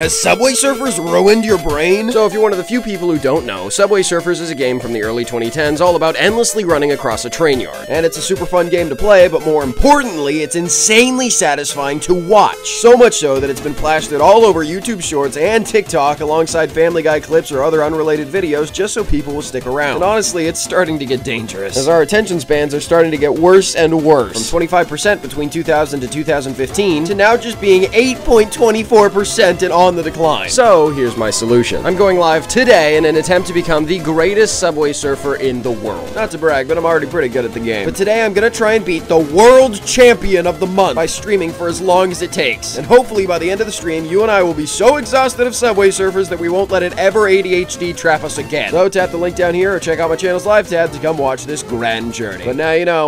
Has Subway Surfers ruined your brain? So if you're one of the few people who don't know, Subway Surfers is a game from the early 2010s all about endlessly running across a train yard. And it's a super fun game to play, but more importantly, it's insanely satisfying to watch. So much so that it's been plastered all over YouTube shorts and TikTok alongside Family Guy clips or other unrelated videos just so people will stick around. And honestly, it's starting to get dangerous, as our attention spans are starting to get worse and worse. From 25% between 2000 to 2015, to now just being 8.24% in all on the decline. So here's my solution. I'm going live today in an attempt to become the greatest Subway Surfer in the world. Not to brag, but I'm already pretty good at the game. But today I'm gonna try and beat the world champion of the month by streaming for as long as it takes. And hopefully by the end of the stream, you and I will be so exhausted of Subway Surfers that we won't let it ever ADHD trap us again. So tap the link down here or check out my channel's live tab to come watch this grand journey. But now you know.